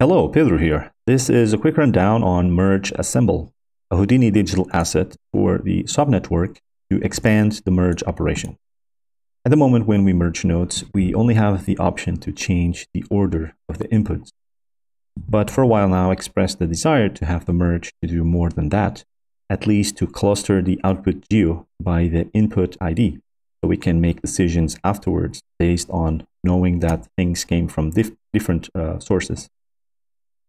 Hello, Pedro here. This is a quick rundown on Merge Assemble, a Houdini digital asset for the SOP network to expand the merge operation. At the moment when we merge nodes, we only have the option to change the order of the inputs. But for a while now, I expressed the desire to have the merge to do more than that, at least to cluster the output geo by the input ID, so we can make decisions afterwards based on knowing that things came from different sources.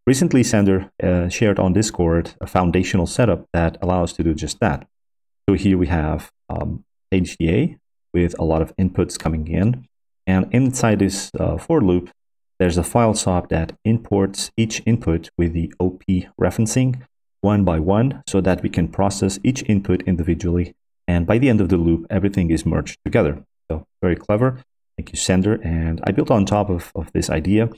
Recently, Sander shared on Discord a foundational setup that allows to do just that. So here we have HDA with a lot of inputs coming in, and inside this for loop, there's a file SOP that imports each input with the OP referencing one by one so that we can process each input individually, and by the end of the loop, everything is merged together. So very clever. Thank you, Sander. And I built on top of this idea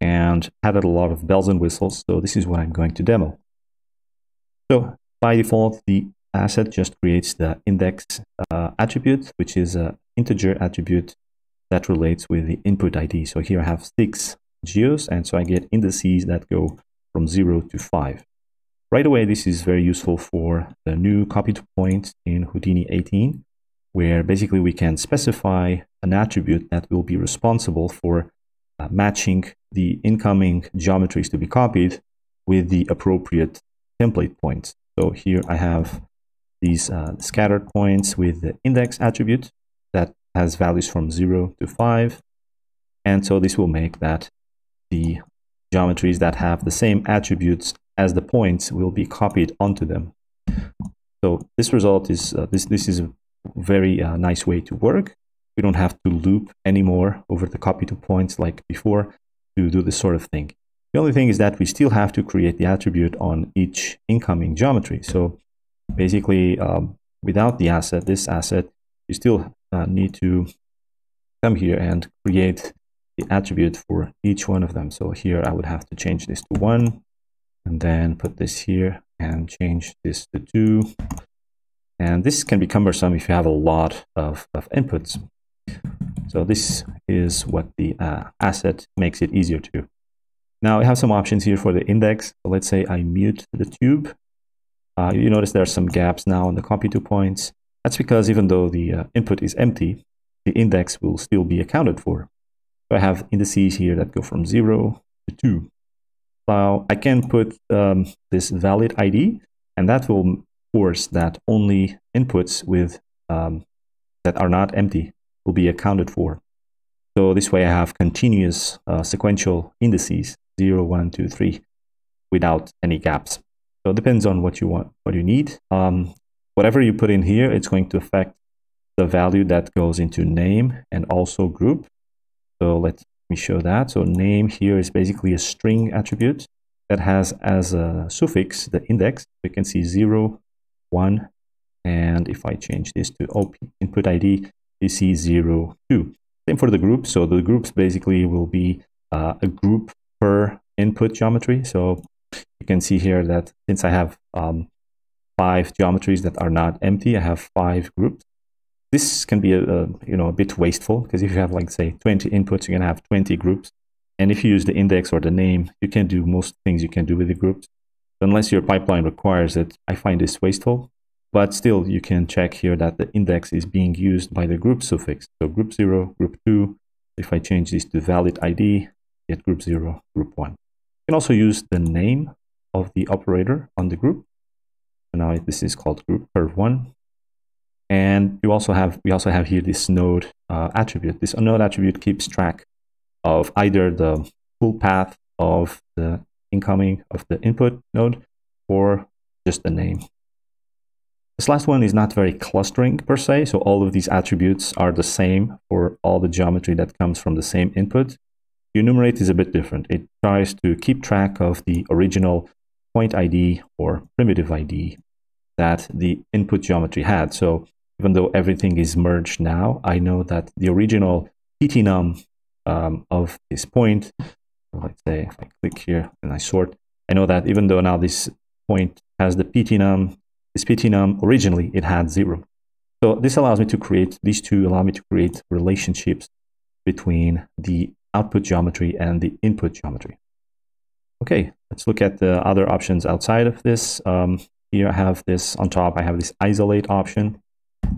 and added a lot of bells and whistles, so this is what I'm going to demo. So by default, the asset just creates the index attribute, which is an integer attribute that relates with the input ID. So here I have 6 geos, and so I get indices that go from 0 to 5. Right away, this is very useful for the new copy to point in Houdini 18, where basically we can specify an attribute that will be responsible for matching the incoming geometries to be copied with the appropriate template points. So here I have these scattered points with the index attribute that has values from 0 to 5. And so this will make that the geometries that have the same attributes as the points will be copied onto them. So this result is, this is a very nice way to work. We don't have to loop anymore over the copy to points like before to do this sort of thing. The only thing is that we still have to create the attribute on each incoming geometry. So basically, without the asset, you still need to come here and create the attribute for each one of them. So here I would have to change this to 1, and then put this here and change this to 2. And this can be cumbersome if you have a lot of inputs. So this is what the asset makes it easier to do. Now I have some options here for the index. So let's say I mute the tube. You notice there are some gaps now in the copy to points. That's because even though the input is empty, the index will still be accounted for. So I have indices here that go from 0 to 2. Now I can put this valid ID, and that will force that only inputs with that are not empty will be accounted for. So this way I have continuous sequential indices 0, 1, 2, 3 without any gaps. So it depends on what you want, what you need. Whatever you put in here, it's going to affect the value that goes into name and also group. So let me show that. So name here is basically a string attribute that has as a suffix the index. We can see 0, 1, and if I change this to OP input ID, you see 0, 2. Same for the group. So the groups basically will be a group per input geometry. So you can see here that since I have 5 geometries that are not empty, I have 5 groups. This can be a bit wasteful, because if you have like say 20 inputs, you're gonna have 20 groups. And if you use the index or the name, you can do most things you can do with the groups. So unless your pipeline requires it, I find this wasteful. But still, you can check here that the index is being used by the group suffix. So group 0, group 2. If I change this to valid ID, get group 0, group 1. You can also use the name of the operator on the group. So now this is called group curve 1. And we also have here this node attribute. This node attribute keeps track of either the full path of the incoming of the input node or just the name. This last one is not very clustering per se, so all of these attributes are the same for all the geometry that comes from the same input. The enumerate is a bit different. It tries to keep track of the original point ID or primitive ID that the input geometry had. So even though everything is merged now, I know that the original PTNUM of this point, let's say if I click here and I sort, I know that even though now this point has the PTNUM, this PTNUM originally it had 0. So this allows me to create, these two allow me to create relationships between the output geometry and the input geometry. Okay, let's look at the other options outside of this. Here I have this on top, I have this isolate option,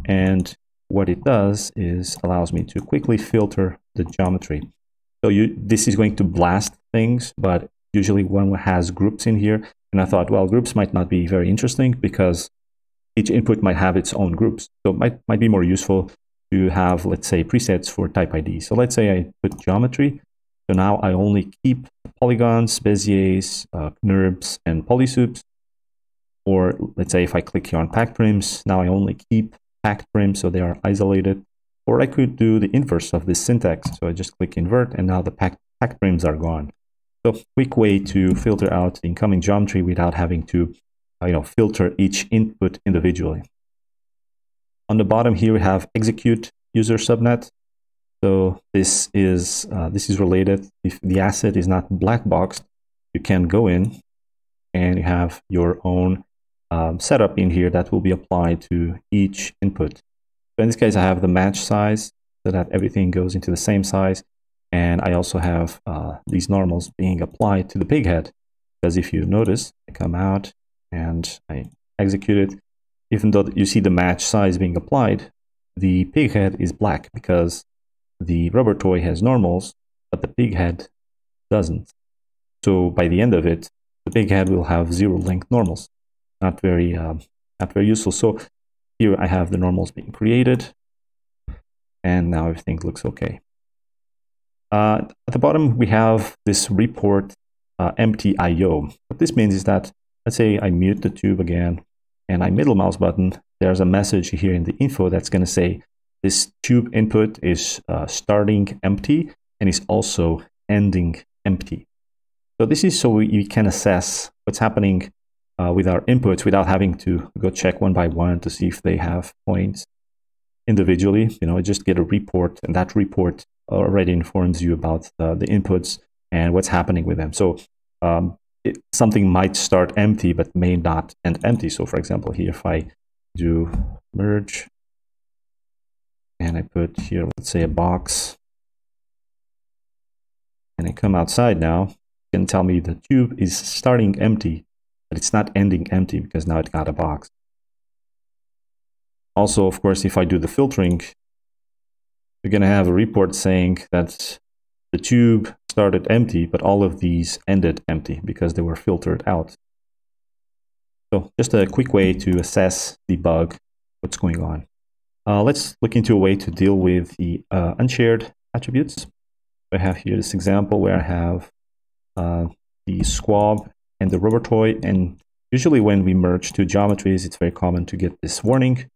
and what it does is allows me to quickly filter the geometry. So this is going to blast things, but usually one has groups in here, and I thought, well, groups might not be very interesting because each input might have its own groups. So it might be more useful to have, let's say, presets for type ID. So let's say I put geometry. So now I only keep polygons, beziers, NURBs, and polysoups. Or let's say if I click here on packed prims, now I only keep packed prims, so they are isolated. Or I could do the inverse of this syntax. So I just click invert, and now the packed prims are gone. So quick way to filter out the incoming geometry without having to filter each input individually. On the bottom here we have execute user subnet. So this is related. If the asset is not black boxed, you can go in and you have your own setup in here that will be applied to each input. So in this case I have the match size so that everything goes into the same size, and I also have these normals being applied to the pig head, because if you notice I come out and I execute it, even though you see the match size being applied, the pig head is black because the rubber toy has normals, but the pig head doesn't. So by the end of it, the pig head will have zero length normals. Not very useful. So here I have the normals being created, and now everything looks okay. At the bottom we have this report empty IO. What this means is that, let's say I mute the tube again, and I middle mouse button, there's a message here in the info that's going to say this tube input is starting empty and is also ending empty. So this is so we can assess what's happening with our inputs without having to go check one by one to see if they have points individually. You just get a report, and that report already informs you about the inputs and what's happening with them. So something might start empty but may not end empty. So for example here, if I do merge and I put here, let's say, a box, and I come outside, now it can tell me the tube is starting empty but it's not ending empty because now it got a box. Also, of course, if I do the filtering, you're going to have a report saying that the tube started empty, but all of these ended empty because they were filtered out. So just a quick way to assess the bug, what's going on. Let's look into a way to deal with the unshared attributes. I have here this example where I have the squab and the rubber toy, and usually when we merge two geometries, it's very common to get this warning.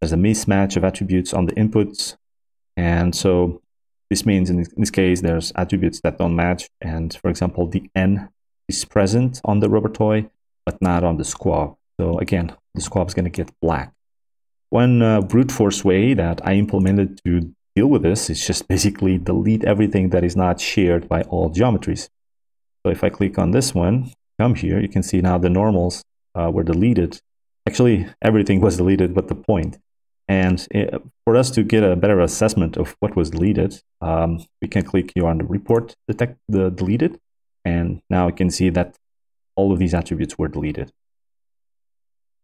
There's a mismatch of attributes on the inputs, and so this means in this case there's attributes that don't match, and for example the N is present on the rubber toy but not on the squab. So again, the squab is going to get black. One brute force way that I implemented to deal with this is just basically delete everything that is not shared by all geometries. So if I click on this one, come here, you can see now the normals were deleted. Actually everything was deleted but the point. And for us to get a better assessment of what was deleted, we can click here on the report, detect the deleted, and now you can see that all of these attributes were deleted.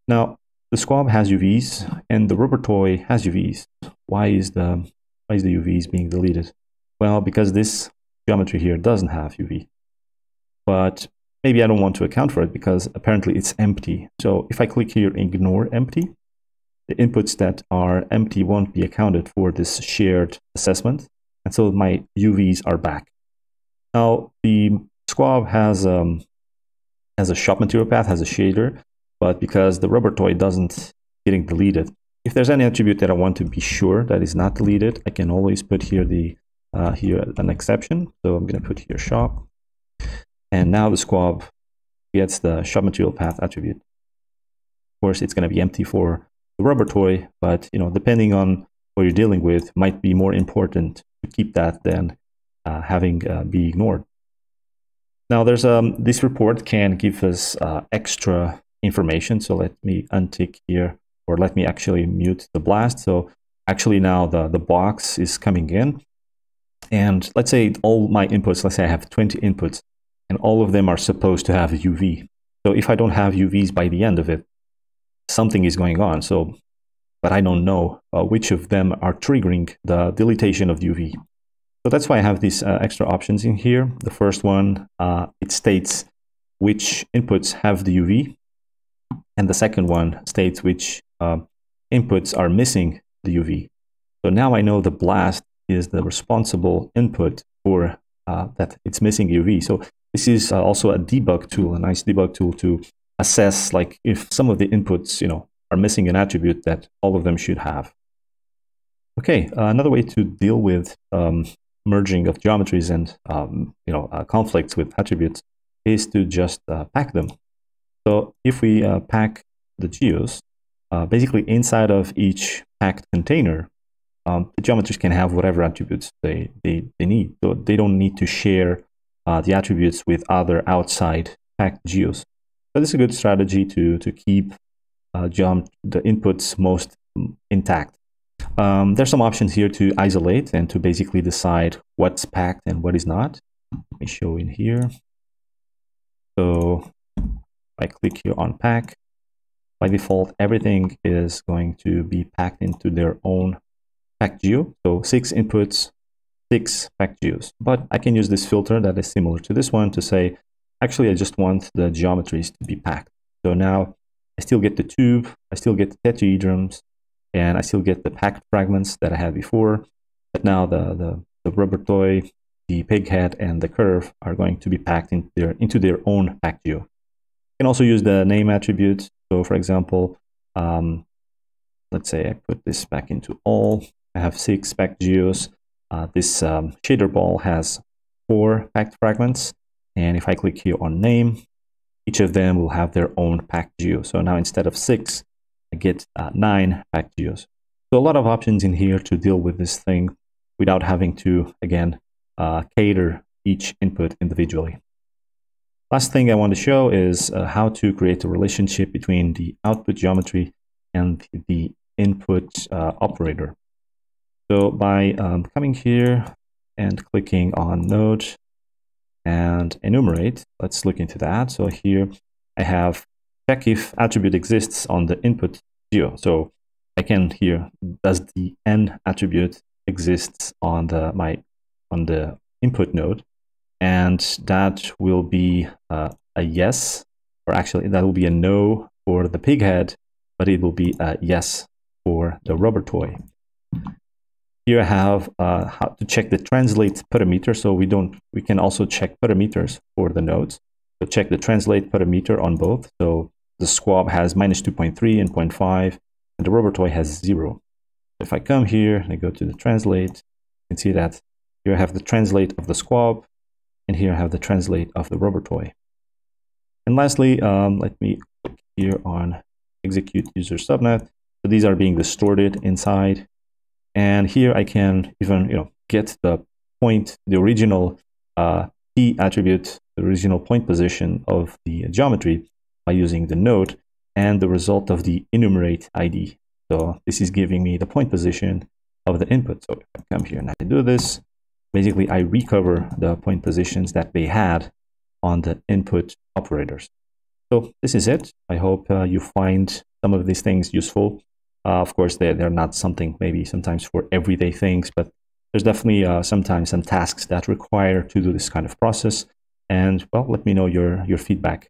Now, the squab has UVs and the rubber toy has UVs. Why is the UVs being deleted? Well, because this geometry here doesn't have UV. But maybe I don't want to account for it because apparently it's empty. So if I click here, ignore empty, the inputs that are empty won't be accounted for this shared assessment, and so my UVs are back. Now the squab has a shop material path, has a shader, but because the rubber toy doesn't, getting deleted. If there's any attribute that I want to be sure that is not deleted, I can always put here the here an exception. So I'm going to put here shop, and now the squab gets the shop material path attribute. Of course, it's going to be empty for the rubber toy, but depending on what you're dealing with, might be more important to keep that than having be ignored. Now there's this report can give us extra information. So let me untick here, or let me actually mute the blast. So actually now the box is coming in, and let's say all my inputs, let's say I have 20 inputs, and all of them are supposed to have a UV. So if I don't have UVs by the end of it, something is going on. So, but I don't know which of them are triggering the deletion of UV. So that's why I have these extra options in here. The first one, it states which inputs have the UV, and the second one states which inputs are missing the UV. So now I know the blast is the responsible input for that it's missing UV. So this is also a debug tool, a nice debug tool to assess, like, if some of the inputs, you know, are missing an attribute that all of them should have. Okay, another way to deal with merging of geometries and conflicts with attributes is to just pack them. So if we pack the geos, basically inside of each packed container, the geometries can have whatever attributes they need. So they don't need to share the attributes with other outside packed geos. So this is a good strategy to keep the inputs most intact. There's some options here to isolate and to basically decide what's packed and what is not. Let me show in here. So I click here on pack. By default, everything is going to be packed into their own packed geo. So 6 inputs, 6 packed geos. But I can use this filter that is similar to this one to say, actually, I just want the geometries to be packed. So now I still get the tube, I still get the tetrahedrons, and I still get the packed fragments that I had before, but now the rubber toy, the pig head, and the curve are going to be packed into their own packed geo. You can also use the name attribute. So for example, let's say I put this back into all. I have 6 packed geos. This shader ball has 4 packed fragments. And if I click here on name, each of them will have their own packed geo. So now instead of 6, I get 9 packed geos. So a lot of options in here to deal with this thing without having to, again, cater each input individually. Last thing I want to show is how to create a relationship between the output geometry and the input operator. So by coming here and clicking on node and enumerate, let's look into that. So here I have check if attribute exists on the input geo. So I can here, does the n attribute exists on the input node, and that will be a yes, or actually that will be a no for the pig head, but it will be a yes for the rubber toy. Here I have how to check the translate parameter. So we can also check parameters for the nodes. So check the translate parameter on both. So the squab has -2.3 and 0.5, and the rubber toy has 0. If I come here and I go to the translate, you can see that here I have the translate of the squab, and here I have the translate of the rubber toy. And lastly, let me click here on execute user subnet. So these are being distorted inside, and here I can even get the point, the original P attribute, the original point position of the geometry by using the node and the result of the enumerate ID. So this is giving me the point position of the input. So if I come here and I do this, basically I recover the point positions that they had on the input operators. So this is it. I hope you find some of these things useful. Of course, they're not something maybe sometimes for everyday things, but there's definitely sometimes some tasks that require to do this kind of process. And well, let me know your feedback.